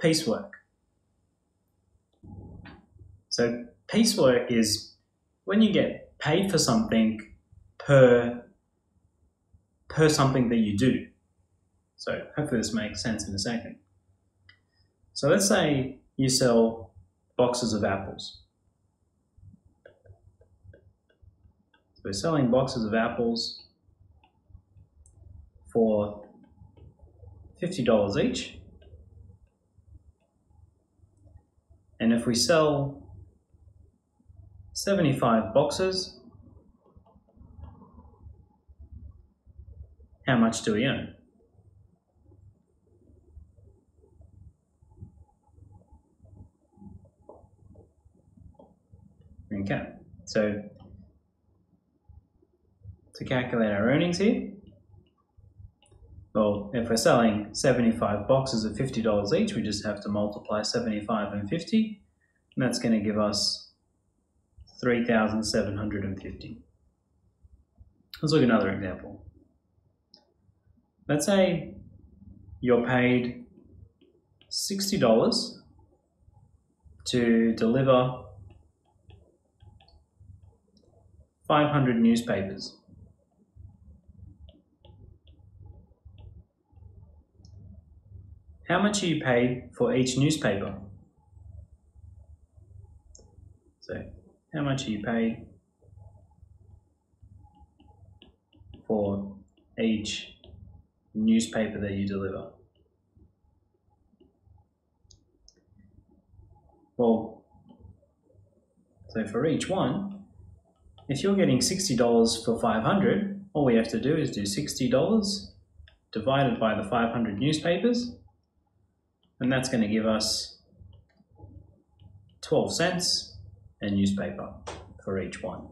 piecework. So piecework is when you get paid for something per something that you do. So hopefully this makes sense in a second. So let's say you sell boxes of apples. So we're selling boxes of apples for $50 each. And if we sell 75 boxes, how much do we earn? Okay, so to calculate our earnings here, well, if we're selling 75 boxes of $50 each, we just have to multiply 75 and 50, and that's going to give us 3,750. Let's look at another example. Let's say you're paid $60 to deliver 500 newspapers. How much are you paid for each newspaper? So, how much are you paid for each newspaper that you deliver? Well, so for each one, if you're getting $60 for 500, all we have to do is do $60 divided by the 500 newspapers, and that's going to give us 12 cents a newspaper for each one.